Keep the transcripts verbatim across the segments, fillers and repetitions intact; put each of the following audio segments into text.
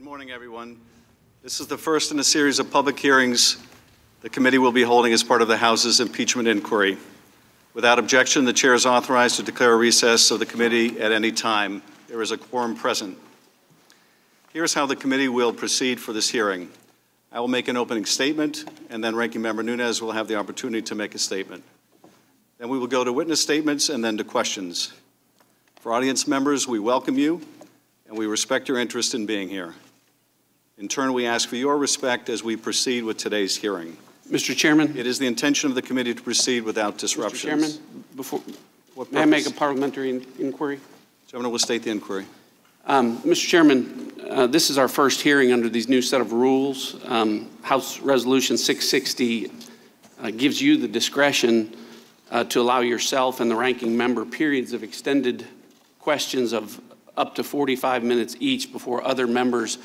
Good morning, everyone. This is the first in a series of public hearings the committee will be holding as part of the House's impeachment inquiry. Without objection, the chair is authorized to declare a recess of the committee at any time. There is a quorum present. Here's how the committee will proceed for this hearing. I will make an opening statement, and then Ranking Member Nunes will have the opportunity to make a statement. Then we will go to witness statements and then to questions. For audience members, we welcome you, and we respect your interest in being here. In turn, we ask for your respect as we proceed with today's hearing. Mister Chairman. It is the intention of the committee to proceed without disruptions. Mister Chairman, before, what may I make a parliamentary in inquiry? Chairman will state the inquiry. Um, Mister Chairman, uh, this is our first hearing under these new set of rules. Um, House Resolution six sixty uh, gives you the discretion uh, to allow yourself and the ranking member periods of extended questions of up to forty-five minutes each before other members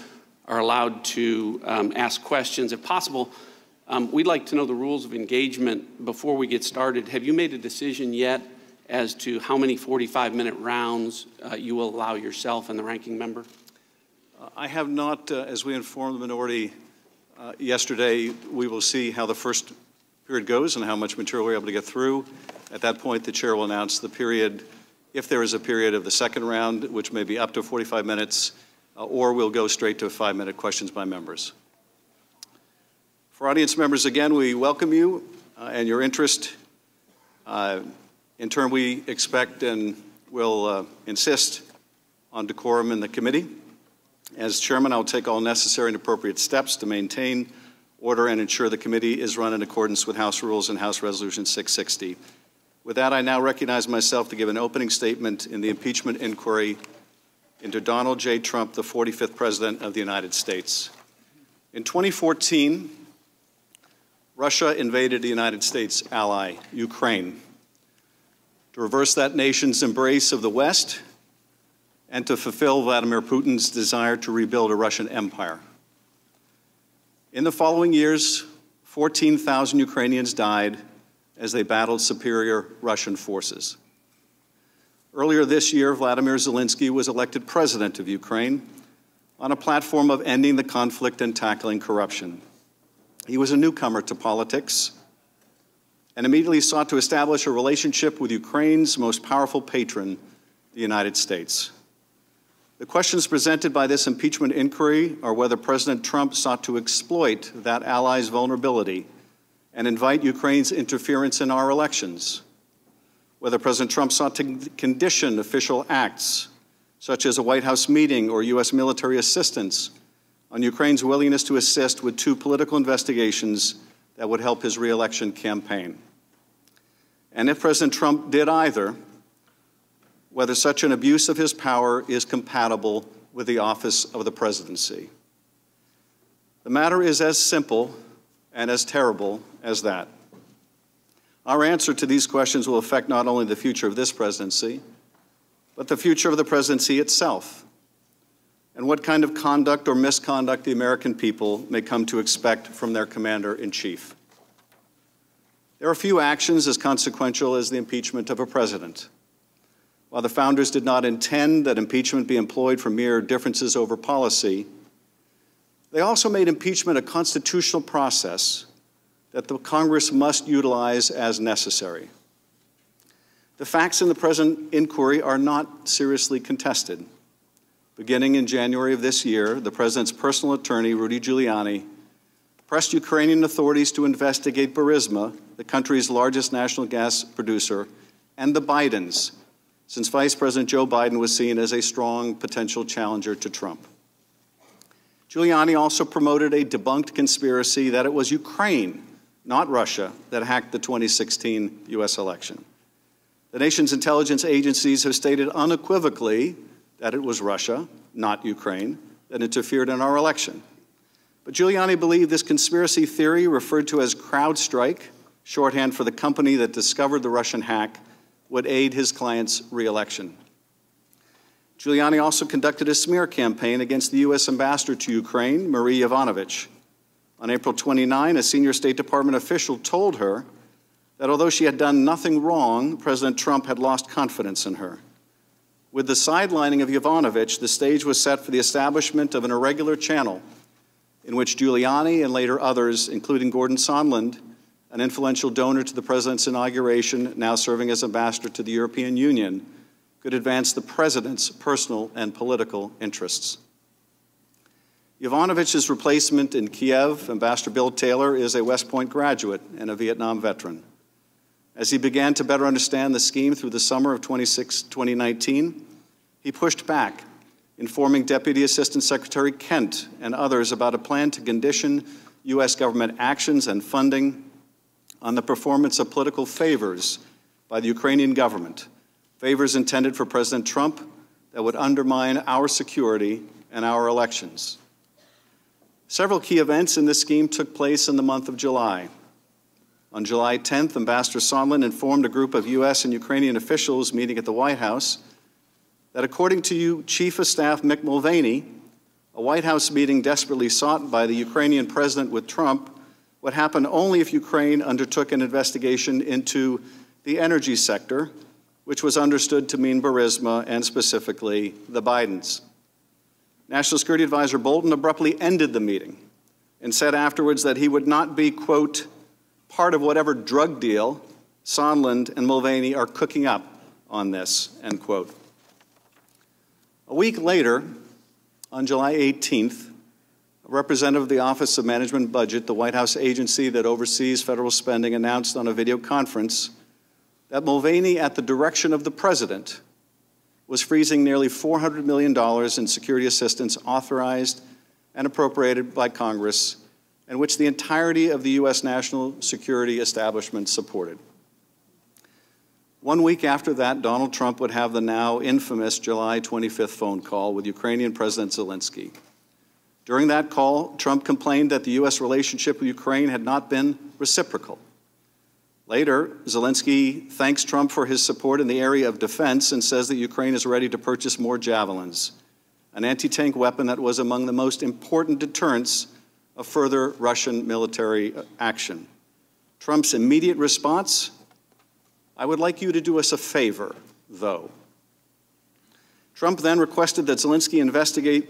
are allowed to um, ask questions. If possible, Um, we'd like to know the rules of engagement before we get started. Have you made a decision yet as to how many forty-five minute rounds uh, you will allow yourself and the ranking member? Uh, I have not. Uh, as we informed the minority uh, yesterday, we will see how the first period goes and how much material we're able to get through. At that point, the chair will announce the period, if there is a period of the second round, which may be up to forty-five minutes, uh, or we'll go straight to five minute questions by members. For audience members, again, we welcome you uh, and your interest. Uh, in turn, we expect and will uh, insist on decorum in the committee. As chairman, I'll take all necessary and appropriate steps to maintain order and ensure the committee is run in accordance with House rules and House Resolution six sixty. With that, I now recognize myself to give an opening statement in the impeachment inquiry into Donald J. Trump, the forty-fifth President of the United States. In twenty fourteen, Russia invaded the United States' ally, Ukraine, to reverse that nation's embrace of the West and to fulfill Vladimir Putin's desire to rebuild a Russian empire. In the following years, fourteen thousand Ukrainians died as they battled superior Russian forces. Earlier this year, Volodymyr Zelensky was elected president of Ukraine on a platform of ending the conflict and tackling corruption. He was a newcomer to politics and immediately sought to establish a relationship with Ukraine's most powerful patron, the United States. The questions presented by this impeachment inquiry are whether President Trump sought to exploit that ally's vulnerability and invite Ukraine's interference in our elections, whether President Trump sought to condition official acts, such as a White House meeting or U S military assistance, on Ukraine's willingness to assist with two political investigations that would help his re-election campaign. And if President Trump did either, whether such an abuse of his power is compatible with the office of the presidency. The matter is as simple and as terrible as that. Our answer to these questions will affect not only the future of this presidency, but the future of the presidency itself, and what kind of conduct or misconduct the American people may come to expect from their commander-in-chief. There are few actions as consequential as the impeachment of a president. While the founders did not intend that impeachment be employed for mere differences over policy, they also made impeachment a constitutional process that the Congress must utilize as necessary. The facts in the present inquiry are not seriously contested. Beginning in January of this year, the president's personal attorney, Rudy Giuliani, pressed Ukrainian authorities to investigate Burisma, the country's largest national gas producer, and the Bidens, since Vice President Joe Biden was seen as a strong potential challenger to Trump. Giuliani also promoted a debunked conspiracy that it was Ukraine, not Russia, that hacked the twenty sixteen U S election. The nation's intelligence agencies have stated unequivocally that it was Russia, not Ukraine, that interfered in our election. But Giuliani believed this conspiracy theory, referred to as CrowdStrike, shorthand for the company that discovered the Russian hack, would aid his client's re-election. Giuliani also conducted a smear campaign against the U S ambassador to Ukraine, Marie Yovanovitch. On April twenty-ninth, a senior State Department official told her that although she had done nothing wrong, President Trump had lost confidence in her. With the sidelining of Yovanovitch, the stage was set for the establishment of an irregular channel in which Giuliani and later others, including Gordon Sondland, an influential donor to the president's inauguration, now serving as ambassador to the European Union, could advance the president's personal and political interests. Yovanovitch's replacement in Kiev, Ambassador Bill Taylor, is a West Point graduate and a Vietnam veteran. As he began to better understand the scheme through the summer of twenty nineteen, he pushed back, informing Deputy Assistant Secretary Kent and others about a plan to condition U S government actions and funding on the performance of political favors by the Ukrainian government, favors intended for President Trump that would undermine our security and our elections. Several key events in this scheme took place in the month of July. On July tenth, Ambassador Sondland informed a group of U S and Ukrainian officials meeting at the White House that, according to Chief of Staff Mick Mulvaney, a White House meeting desperately sought by the Ukrainian president with Trump would happen only if Ukraine undertook an investigation into the energy sector, which was understood to mean Burisma and specifically the Bidens. National Security Advisor Bolton abruptly ended the meeting and said afterwards that he would not be, quote, part of whatever drug deal Sondland and Mulvaney are cooking up on this, end quote. A week later, on July eighteenth, a representative of the Office of Management and Budget, the White House agency that oversees federal spending, announced on a video conference that Mulvaney, at the direction of the president, was freezing nearly four hundred million dollars in security assistance authorized and appropriated by Congress, and which the entirety of the U S national security establishment supported. One week after that, Donald Trump would have the now infamous July twenty-fifth phone call with Ukrainian President Zelensky. During that call, Trump complained that the U S relationship with Ukraine had not been reciprocal. Later, Zelensky thanks Trump for his support in the area of defense and says that Ukraine is ready to purchase more Javelins, an anti-tank weapon that was among the most important deterrents of further Russian military action. Trump's immediate response: I would like you to do us a favor, though. Trump then requested that Zelensky investigate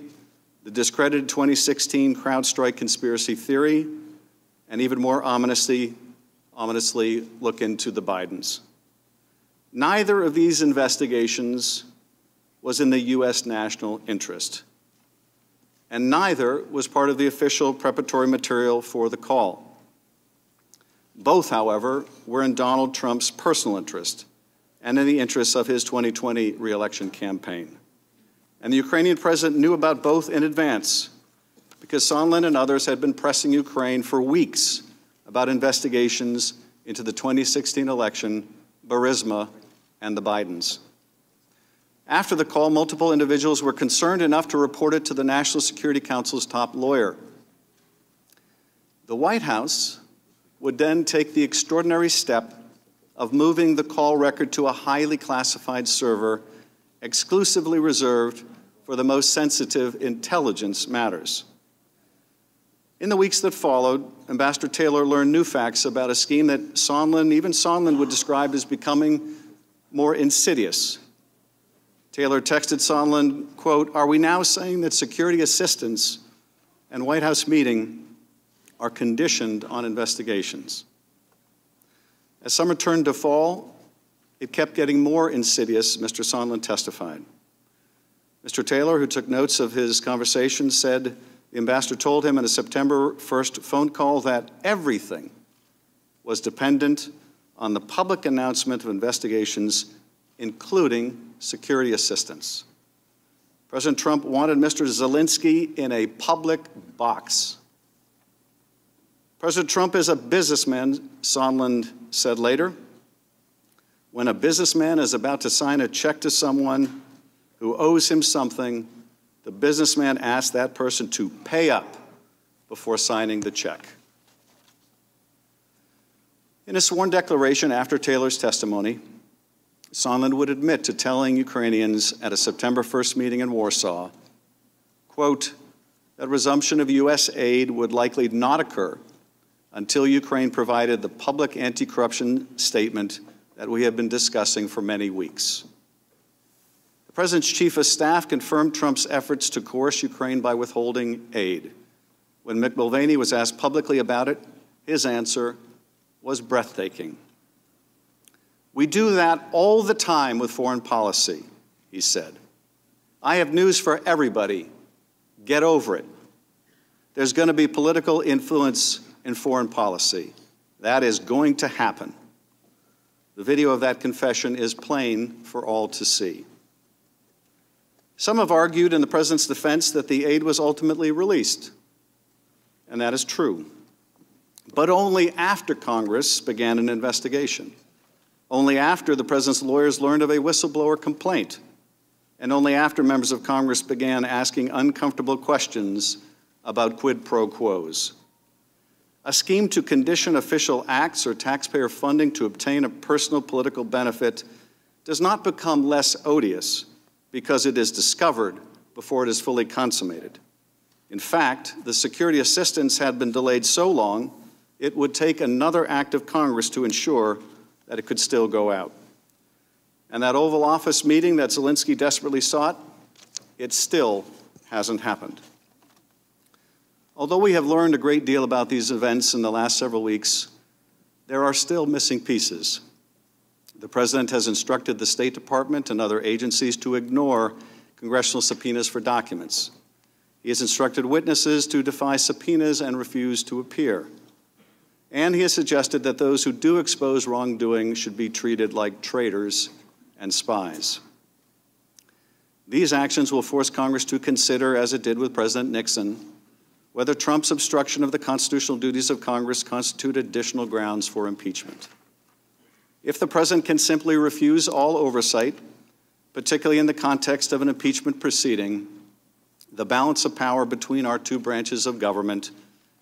the discredited twenty sixteen CrowdStrike conspiracy theory and, even more ominously, ominously look into the Bidens. Neither of these investigations was in the U S national interest, and neither was part of the official preparatory material for the call. Both, however, were in Donald Trump's personal interest and in the interests of his twenty twenty re-election campaign. And the Ukrainian president knew about both in advance, because Sondland and others had been pressing Ukraine for weeks about investigations into the twenty sixteen election, Burisma, and the Bidens. After the call, multiple individuals were concerned enough to report it to the National Security Council's top lawyer. The White House would then take the extraordinary step of moving the call record to a highly classified server exclusively reserved for the most sensitive intelligence matters. In the weeks that followed, Ambassador Taylor learned new facts about a scheme that Sondland, even Sondland, would describe as becoming more insidious. Taylor texted Sondland, quote, "Are we now saying that security assistance and White House meeting are conditioned on investigations?" As summer turned to fall, it kept getting more insidious, Mister Sondland testified. Mister Taylor, who took notes of his conversation, said the ambassador told him in a September first phone call that everything was dependent on the public announcement of investigations, including security assistance. President Trump wanted Mister Zelensky in a public box. President Trump is a businessman, Sondland said later. When a businessman is about to sign a check to someone who owes him something, the businessman asks that person to pay up before signing the check. In a sworn declaration after Taylor's testimony, Sondland would admit to telling Ukrainians at a September first meeting in Warsaw, quote, that resumption of U S aid would likely not occur until Ukraine provided the public anti-corruption statement that we have been discussing for many weeks. The The president's chief of staff confirmed Trump's efforts to coerce Ukraine by withholding aid. When Mick Mulvaney was asked publicly about it, his answer was breathtaking. "We do that all the time with foreign policy," he said. "I have news for everybody. Get over it. There's going to be political influence in foreign policy. That is going to happen." The video of that confession is plain for all to see. Some have argued in the president's defense that the aid was ultimately released, and that is true, but only after Congress began an investigation, only after the president's lawyers learned of a whistleblower complaint, and only after members of Congress began asking uncomfortable questions about quid pro quos. A scheme to condition official acts or taxpayer funding to obtain a personal political benefit does not become less odious because it is discovered before it is fully consummated. In fact, the security assistance had been delayed so long, it would take another act of Congress to ensure that it could still go out. And that Oval Office meeting that Zelensky desperately sought, it still hasn't happened. Although we have learned a great deal about these events in the last several weeks, there are still missing pieces. The president has instructed the State Department and other agencies to ignore congressional subpoenas for documents. He has instructed witnesses to defy subpoenas and refuse to appear. And he has suggested that those who do expose wrongdoing should be treated like traitors and spies. These actions will force Congress to consider, as it did with President Nixon, whether Trump's obstruction of the constitutional duties of Congress constituted additional grounds for impeachment. If the president can simply refuse all oversight, particularly in the context of an impeachment proceeding, the balance of power between our two branches of government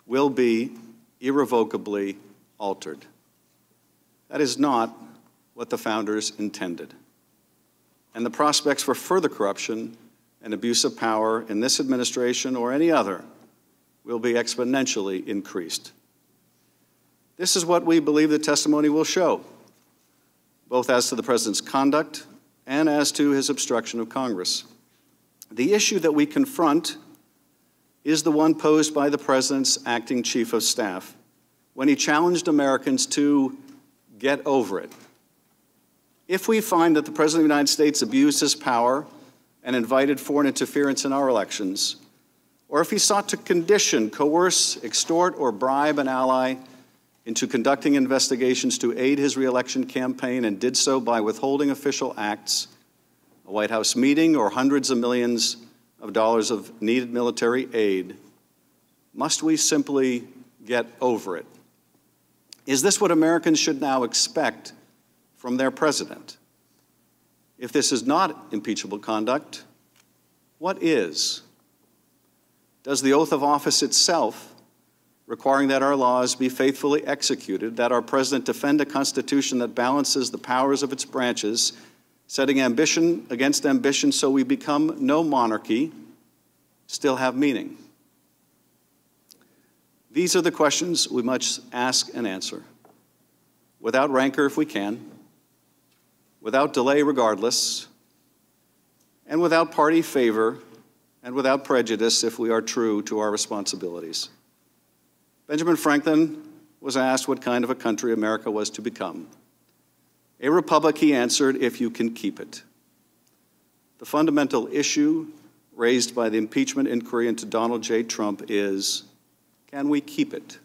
will be irrevocably altered. That is not what the founders intended. And the prospects for further corruption and abuse of power in this administration or any other will be exponentially increased. This is what we believe the testimony will show, both as to the president's conduct and as to his obstruction of Congress. The issue that we confront is the one posed by the president's acting chief of staff when he challenged Americans to get over it. If we find that the president of the United States abused his power and invited foreign interference in our elections, or if he sought to condition, coerce, extort, or bribe an ally into conducting investigations to aid his re-election campaign and did so by withholding official acts, a White House meeting, or hundreds of millions of dollars of needed military aid, must we simply get over it? Is this what Americans should now expect from their president? If this is not impeachable conduct, what is? Does the oath of office itself, requiring that our laws be faithfully executed, that our president defend a constitution that balances the powers of its branches, setting ambition against ambition so we become no monarchy, still have meaning? These are the questions we must ask and answer, without rancor if we can, without delay regardless, and without party favor and without prejudice if we are true to our responsibilities. Benjamin Franklin was asked what kind of a country America was to become. A republic, he answered, if you can keep it. The fundamental issue raised by the impeachment inquiry into Donald J Trump is, can we keep it?